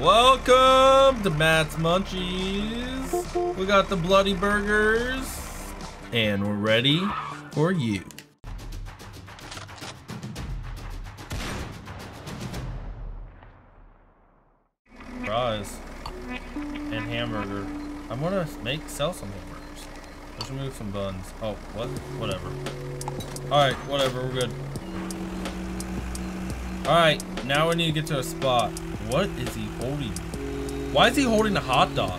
Welcome to Matt's Munchies. We got the bloody burgers and we're ready for you. Fries and hamburger. I'm gonna sell some hamburgers. Let's remove some buns. Oh, what? Whatever. Alright, whatever, we're good. Alright, now we need to get to a spot. What is he holding? Why is he holding a hot dog?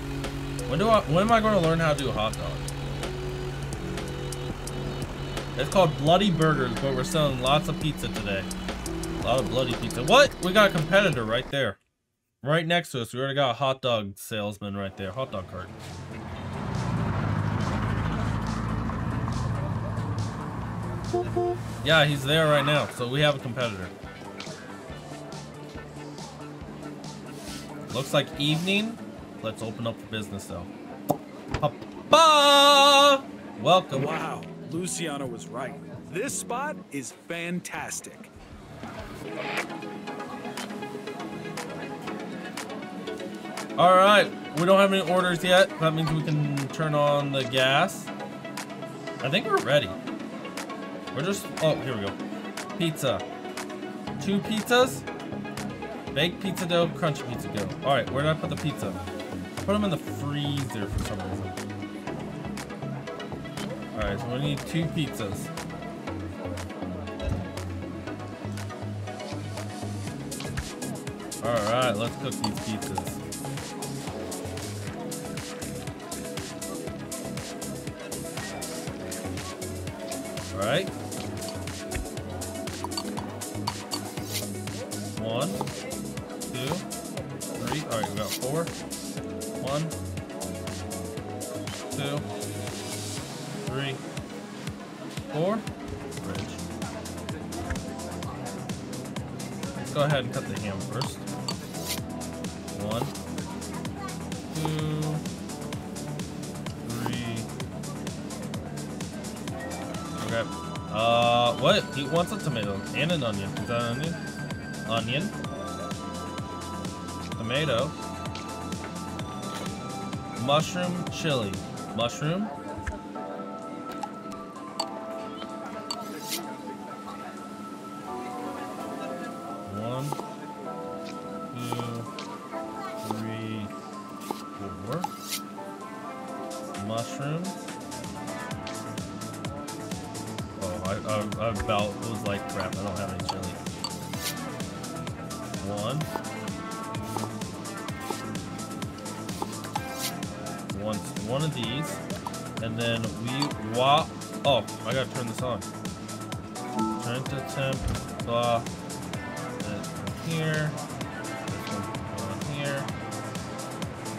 When am I going to learn how to do a hot dog? It's called Bloody Burgers, but we're selling lots of pizza today. A lot of bloody pizza. What? We got a competitor right there. Right next to us. We already got a hot dog salesman right there. Hot dog cart. Yeah, he's there right now. So we have a competitor. Looks like evening. Let's open up for business though. Papa! Welcome. Wow, Luciano was right. This spot is fantastic. All right, we don't have any orders yet. That means we can turn on the gas. I think we're ready. We're just, oh, here we go. Pizza, 2 pizzas. Baked pizza dough, crunchy pizza dough. All right, where did I put the pizza? Put them in the freezer for some reason. All right, so we need 2 pizzas. All right, let's cook these pizzas. All right. 1, 2, 3. All right, we got 4. 1, 2, 3, 4. Fridge. Let's go ahead and cut the ham first. 1, 2, 3. Okay. What? He wants a tomato and an onion. Is that an onion? Onion. Tomato, mushroom, chili, mushroom, one of these, and then we oh, I gotta turn this on. Turn it to temp, blah. This one here. This one here.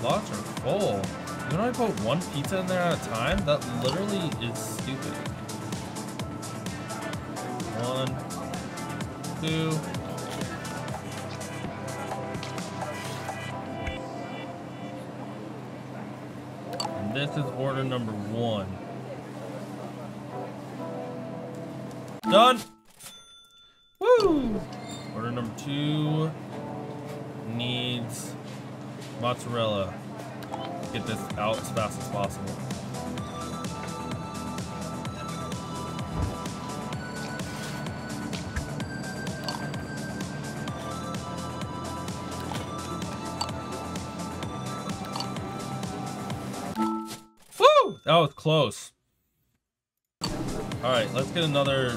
Lots are full. You know I put 1 pizza in there at a time? That literally is stupid. 1, 2. This is order number 1. Done! Woo! Order number 2 needs mozzarella. Get this out as fast as possible. That was close. All right, let's get another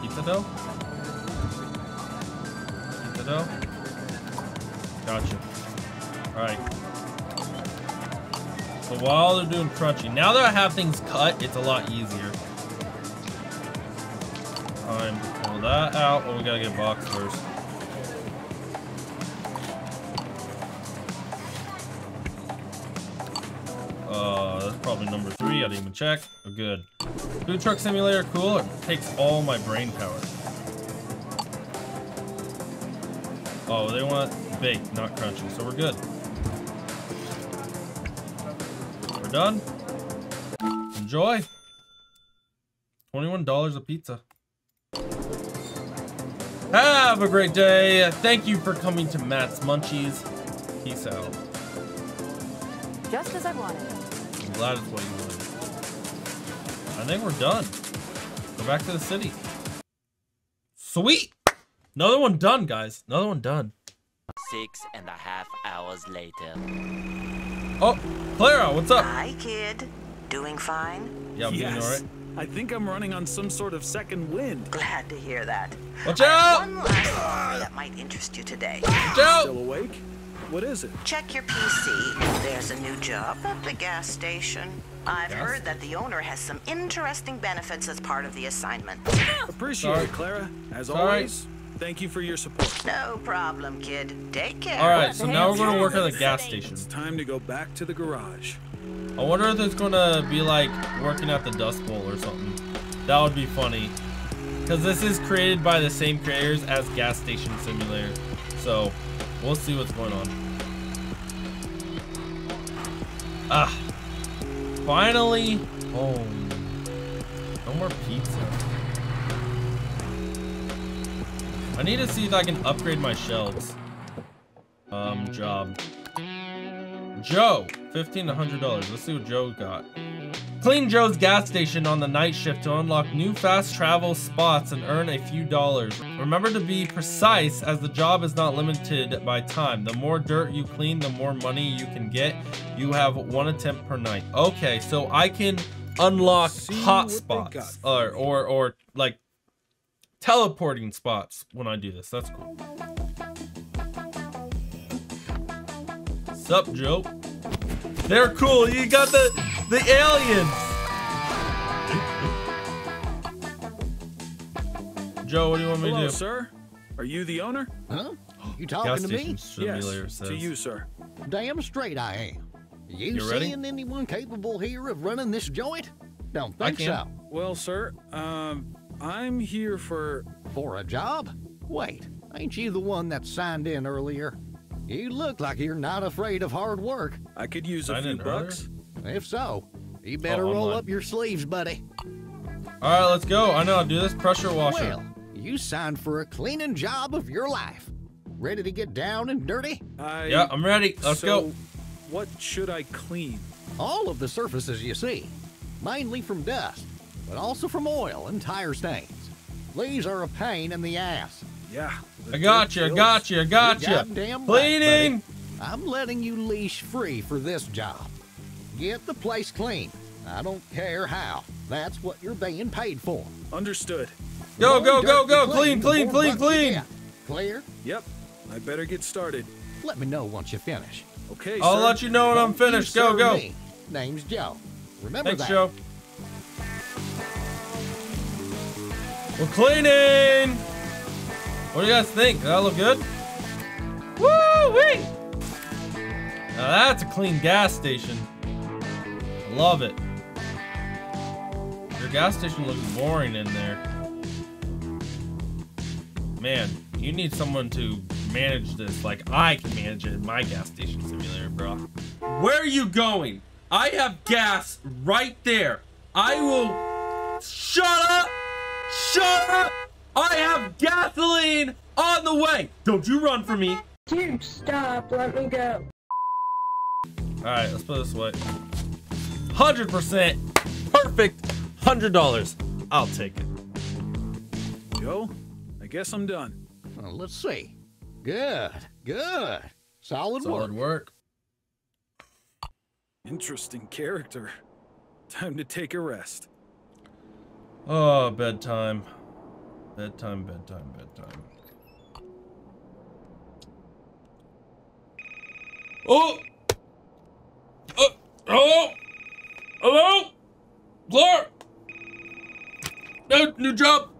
pizza dough. Pizza dough. Gotcha. All right. So while they're doing crunchy, now that I have things cut, it's a lot easier. Time to pull that out. Oh, we gotta get a box first. Probably number 3, I didn't even check. Oh, good. Food Truck Simulator, cool. It takes all my brain power. Oh, they want baked, not crunchy, so we're good. We're done. Enjoy. $21 a pizza. Have a great day. Thank you for coming to Matt's Munchies. Peace out. Just as I wanted. I'm glad it's what you wanted. I think we're done. Go back to the city. Sweet. Another one done, guys. Another one done. 6.5 hours later. Oh, Clara, what's up? Hi, kid. Doing fine? Yeah, I'm doing all right. I think I'm running on some sort of second wind. Glad to hear that. Watch out! One last story that might interest you today. Watch out! Still awake? What is it? Check your PC. There's a new job at the gas station. I've heard that the owner has some interesting benefits as part of the assignment. Appreciate it, Clara. As always, thank you for your support. No problem, kid. Take care. All right, so now we're going to work at the gas station. It's time to go back to the garage. I wonder if it's gonna be like working at the Dust Bowl or something. That would be funny, because this is created by the same creators as Gas Station Simulator. So we'll see what's going on. Ah, finally home. No more pizza. I need to see if I can upgrade my shelves. Job. Joe, $1,500. Let's see what Joe got. Clean Joe's gas station on the night shift to unlock new fast travel spots and earn a few dollars. Remember to be precise, as the job is not limited by time. The more dirt you clean, the more money you can get. You have one attempt per night. Okay, so I can unlock hot spots or like teleporting spots when I do this. That's cool. What's up, Joe? They're cool. You got the aliens. Joe, what do you want me to do? Hello, sir. Are you the owner? Huh? You talking to me? Yes, to you, sir. Damn straight I am. You seeing anyone capable here of running this joint? Don't think so. Well, sir, I'm here for a job. Wait, ain't you the one that signed in earlier? You look like you're not afraid of hard work. I could use a few bucks. If so, you better roll up your sleeves, buddy. All right, let's go. I know I'll do this pressure washer. Well, you signed for a cleaning job of your life. Ready to get down and dirty? Yeah, I'm ready. Let's go. What should I clean? All of the surfaces you see, mainly from dust, but also from oil and tire stains. These are a pain in the ass. Yeah. I got you, I got you, I got you. Goddamn bleeding. Right, I'm letting you leash free for this job. Get the place clean. I don't care how. That's what you're being paid for. Understood. Go, go, go, go. Clean, clean, clean, clean. Clear? Yep. I better get started. Let me know once you finish. Okay, I'll let you know when I'm finished. Go, go. Name's Joe. Remember that. Thanks, Joe. We're cleaning. What do you guys think? Did that look good? Woo-wee! Now that's a clean gas station. Love it. Your gas station looks boring in there. Man, you need someone to manage this like I can manage it in my gas station simulator, bro. Where are you going? I have gas right there. I will... Shut up! Shut up! I have gasoline on the way! Don't you run from me! Dude, stop. Let me go. Alright, let's put this away. 100%. Perfect. $100. I'll take it. Joe, I guess I'm done. Well, let's see. Good. Good. Solid work. Interesting character. Time to take a rest. Oh, bedtime. Bedtime, bedtime, bedtime. Oh! Hello? Hello? Clara? New job?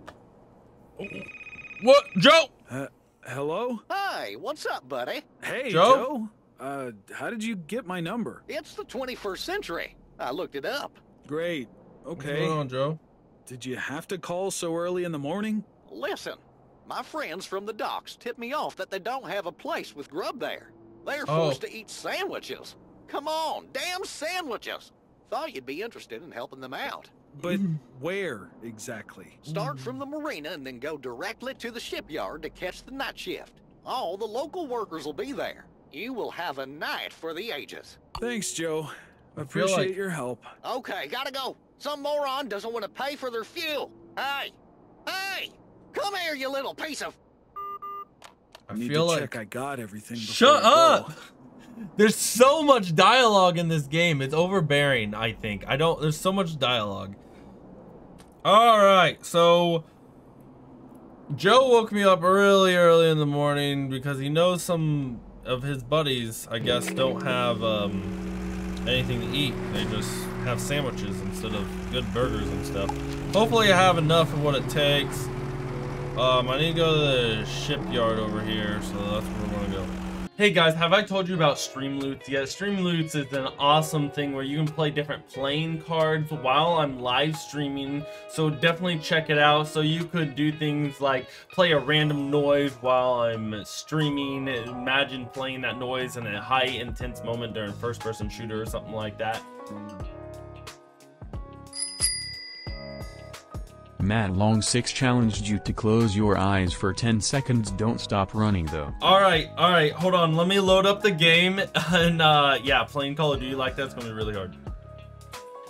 What? Joe? Hello? Hi, what's up, buddy? Hey, Joe? How did you get my number? It's the 21st century. I looked it up. Great. Okay. What's going on, Joe? Did you have to call so early in the morning? Listen, my friends from the docks tipped me off that they don't have a place with grub there. They're forced to eat sandwiches. Come on, damn sandwiches. Thought you'd be interested in helping them out. But where exactly? Start from the marina and then go directly to the shipyard to catch the night shift. All the local workers will be there. You will have a night for the ages. Thanks, Joe. I appreciate your help. Okay, gotta go. Some moron doesn't want to pay for their fuel. Hey! Hey! Come here, you little piece of... I need to check I got everything before I go. Shut up! There's so much dialogue in this game. It's overbearing, I think. There's so much dialogue. Alright, so... Joe woke me up really early in the morning because he knows some of his buddies, I guess, don't have anything to eat. They just have sandwiches instead of good burgers and stuff. Hopefully I have enough of what it takes. I need to go to the shipyard over here, so that's where we're gonna go. Hey guys, have I told you about Streamloots yet? Streamloots is an awesome thing where you can play different playing cards while I'm live streaming, so definitely check it out. So you could do things like play a random noise while I'm streaming. Imagine playing that noise in a high intense moment during first-person shooter or something like that. Matt Long 6 challenged you to close your eyes for 10 seconds. Don't stop running though. Alright, hold on. Let me load up the game. And yeah, playing Call of Duty like that's gonna be really hard.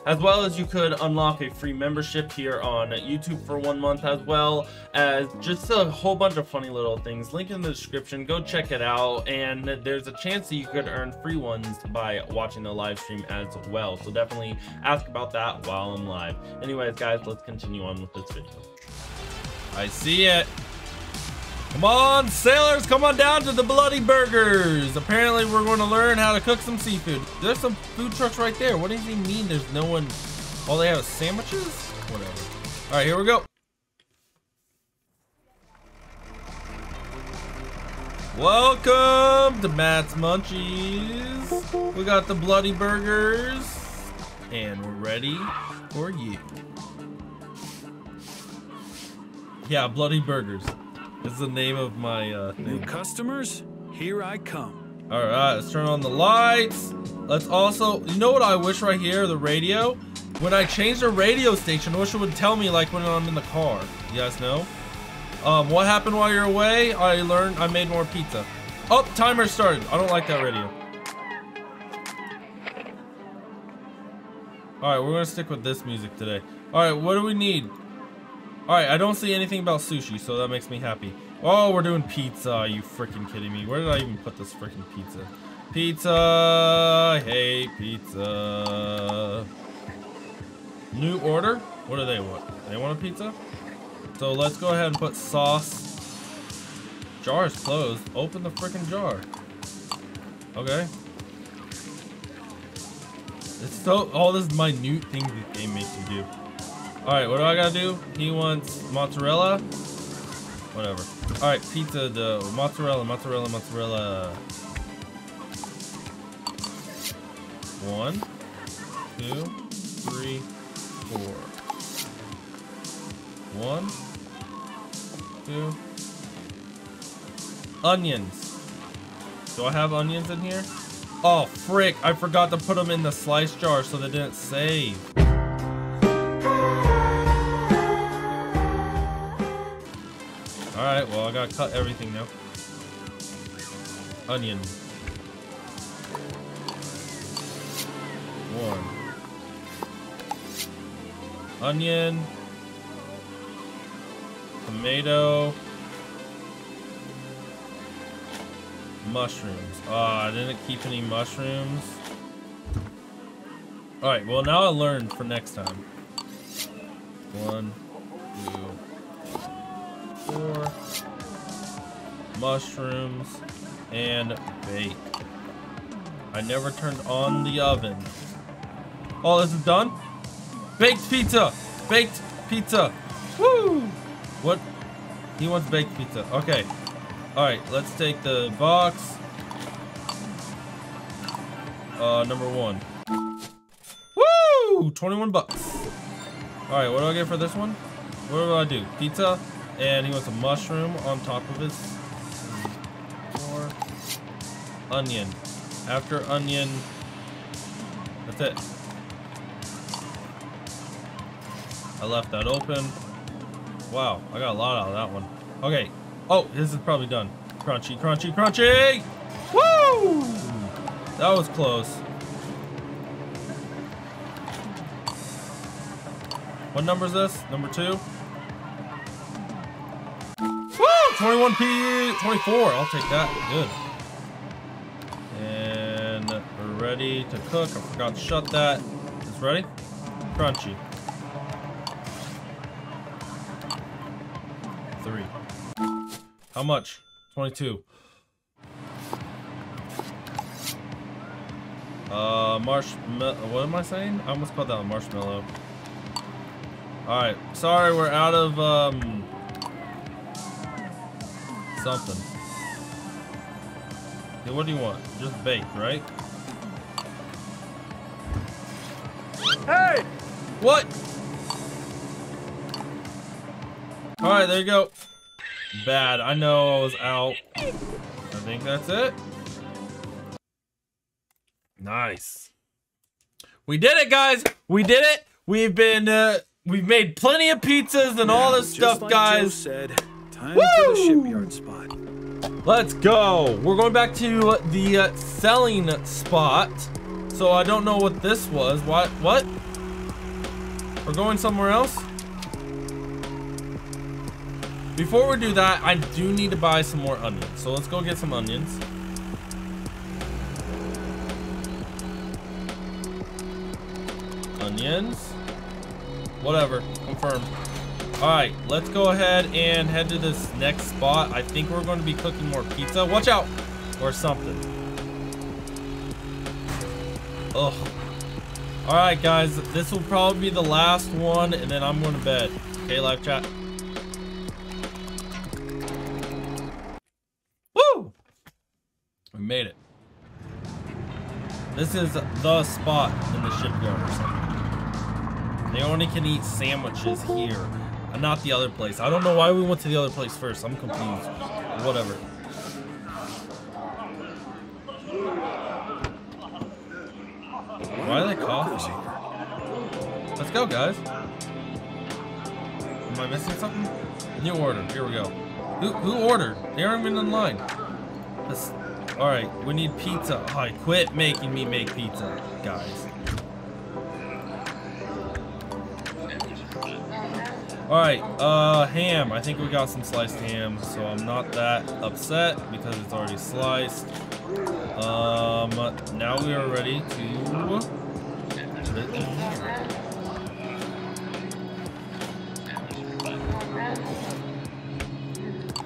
As well as you could unlock a free membership here on YouTube for 1 month, as well as just a whole bunch of funny little things. Link in the description, go check it out, and there's a chance that you could earn free ones by watching the live stream as well. So definitely ask about that while I'm live. Anyways guys, let's continue on with this video. I see it. Come on sailors, come on down to the Bloody Burgers. Apparently we're going to learn how to cook some seafood. There's some food trucks right there. What does he mean there's no one? All they have is sandwiches? Whatever. All right, here we go. Welcome to Matt's Munchies. We got the Bloody Burgers and we're ready for you. Yeah, Bloody Burgers. It's the name of my thing. New customers, here I come. All right, let's turn on the lights. Let's also, you know what I wish right here, the radio? When I change the radio station, I wish it would tell me like when I'm in the car. You guys know? What happened while you're away? I learned I made more pizza. Oh, timer started. I don't like that radio. All right, we're gonna stick with this music today. All right, what do we need? Alright, I don't see anything about sushi, so that makes me happy. Oh, we're doing pizza. Are you freaking kidding me? Where did I even put this freaking pizza? Pizza! I hate pizza. New order? What do they want? They want a pizza? So let's go ahead and put sauce. Jar is closed. Open the freaking jar. Okay. It's so, all this minute thing this game makes you do. Alright, what do I gotta do? He wants mozzarella. Whatever. Alright, pizza dough. Mozzarella. One, two, three, four. One, two. Onions. Do I have onions in here? Oh, frick. I forgot to put them in the slice jar so they didn't save. Alright, well I gotta cut everything now. Onion. One. Onion. Tomato. Mushrooms. Ah, I didn't keep any mushrooms. Alright, well now I learned for next time. One, two. Four mushrooms and bake. I never turned on the oven. Oh, this is done? Baked pizza! Baked pizza! Woo! What? He wants baked pizza. Okay. Alright, let's take the box. Number one. Woo! 21 bucks. Alright, what do I get for this one? What do I do? Pizza? And he wants a mushroom on top of his floor. Onion. After onion, that's it. I left that open. Wow, I got a lot out of that one. Okay. Oh, this is probably done. Crunchy, crunchy, crunchy! Woo! Woo! That was close. What number is this? Number 2? Woo! 21p, 24. I'll take that. Good. And we're ready to cook. I forgot to shut that. It's ready? Crunchy. 3. How much? 22. Marshmallow. What am I saying? I almost called that a marshmallow. Alright. Sorry, we're out of, something. Hey, what do you want? Just bake, right? Hey! What? Alright, there you go. Bad. I know I was out. I think that's it. Nice. We did it, guys. We did it. We've been, we've made plenty of pizzas and all this stuff, like guys. Joe said, time for the shipyard spot. Let's go. We're going back to the selling spot. So I don't know what this was. What? We're going somewhere else? Before we do that, I do need to buy some more onions. So let's go get some onions. Onions. Whatever. Confirmed. Alright, let's go ahead and head to this next spot. I think we're going to be cooking more pizza. Watch out! Or something. Ugh. Alright, guys. This will probably be the last one, and then I'm going to bed. Okay, live chat. We made it. This is the spot in the shipyard or something. They only can eat sandwiches here, and not the other place. I don't know why we went to the other place first. I'm confused. Whatever. Why are they coughing? Let's go, guys. Am I missing something? New order. Here we go. Who ordered? They aren't even in line. This. All right, we need pizza. All right, quit making me make pizza, guys. All right, ham. I think we got some sliced ham, so I'm not that upset because it's already sliced. Now we are ready to put it in here.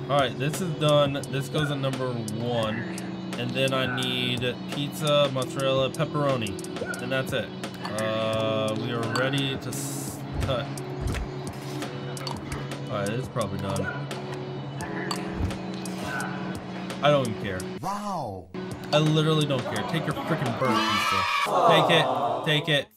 All right, this is done. This goes at number 1. And then I need pizza, mozzarella, pepperoni, and that's it. We are ready to cut. All right, it's probably done. I don't even care. Wow. I literally don't care. Take your freaking bird pizza. Take it, take it.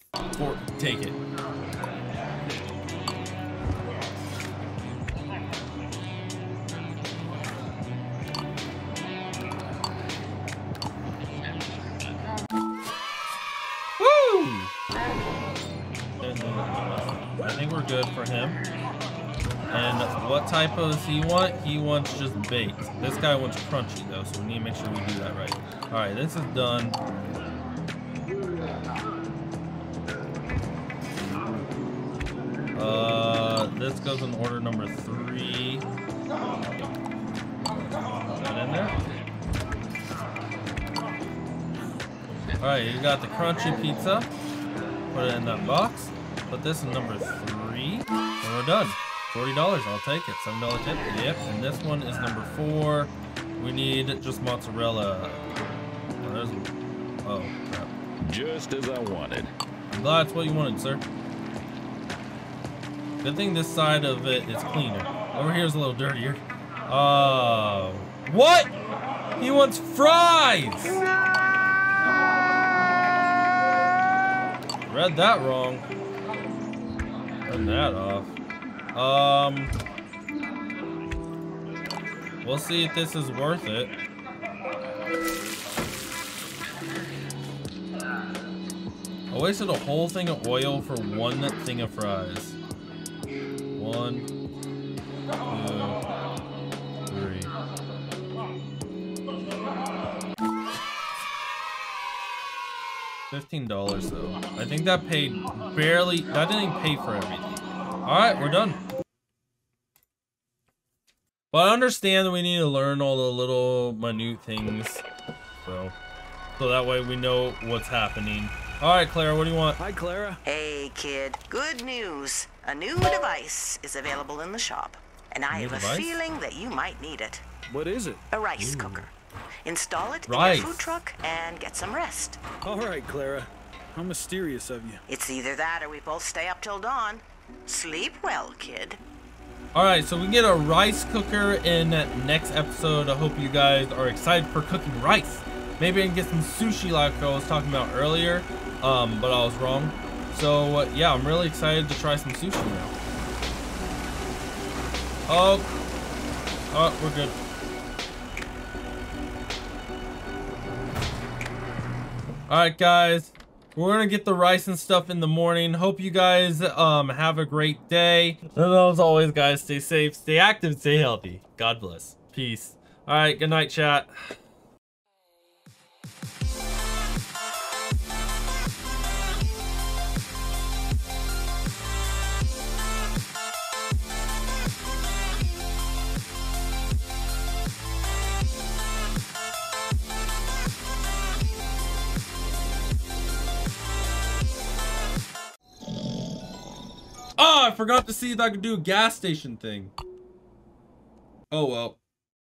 Type of he wants just baked. This guy wants crunchy though, so we need to make sure we do that right. All right, this is done. This goes in order number 3. Is that in there? All right, you got the crunchy pizza. Put it in that box. Put this in number 3, and we're done. $40, I'll take it. $7 tip. Yep. And this one is number 4. We need just mozzarella. Oh, crap. Just as I wanted. I'm glad it's what you wanted, sir. Good thing this side of it is cleaner. Over here is a little dirtier. Oh, what? He wants fries. Read that wrong. Turn that off. We'll see if this is worth it. I wasted a whole thing of oil for one thing of fries. 1, 2, 3. $15 though. I think that paid barely, that didn't pay for everything. Alright, we're done. But I understand that we need to learn all the little minute things. So that way we know what's happening. Alright, Clara, what do you want? Hi, Clara. Hey, kid. Good news. A new device is available in the shop. And I have a feeling that you might need it. What is it? A rice cooker. Install it in your food truck and get some rest. All right, Clara. How mysterious of you. It's either that or we both stay up till dawn. Sleep well, kid. All right, so we get a rice cooker in next episode. I hope you guys are excited for cooking rice. Maybe I can get some sushi like I was talking about earlier, but I was wrong. So, yeah, I'm really excited to try some sushi now. Oh, we're good. Alright guys, we're gonna get the rice and stuff in the morning. Hope you guys have a great day. And as always guys, stay safe, stay active, stay healthy. God bless. Peace. Alright, good night chat. Oh, I forgot to see if I could do a gas station thing. Oh well.